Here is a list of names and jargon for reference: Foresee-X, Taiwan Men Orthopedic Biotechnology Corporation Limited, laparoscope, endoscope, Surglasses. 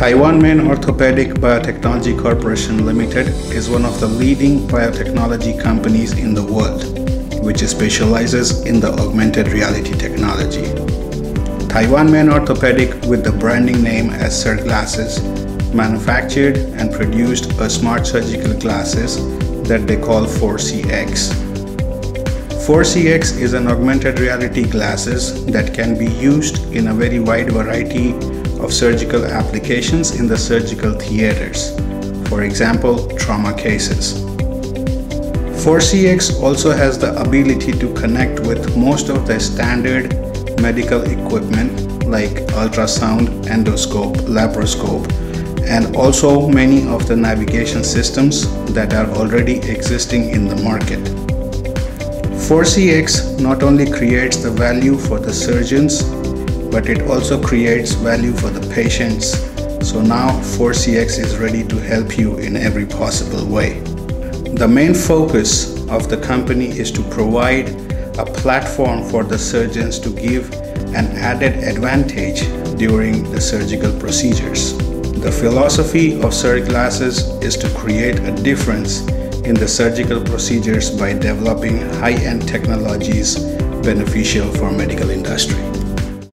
Taiwan Men Orthopedic Biotechnology Corporation Limited is one of the leading biotechnology companies in the world, which specializes in the augmented reality technology. Taiwan Men Orthopedic, with the branding name as Surglasses, manufactured and produced a smart surgical glasses that they call Foresee-X. Foresee-X is an augmented reality glasses that can be used in a very wide variety of surgical applications in the surgical theaters, for example, trauma cases. Foresee-X also has the ability to connect with most of the standard medical equipment like ultrasound, endoscope, laparoscope, and also many of the navigation systems that are already existing in the market. Foresee-X not only creates the value for the surgeons, but it also creates value for the patients. So now Foresee-X is ready to help you in every possible way. The main focus of the company is to provide a platform for the surgeons to give an added advantage during the surgical procedures. The philosophy of Surglasses is to create a difference in the surgical procedures by developing high-end technologies beneficial for medical industry.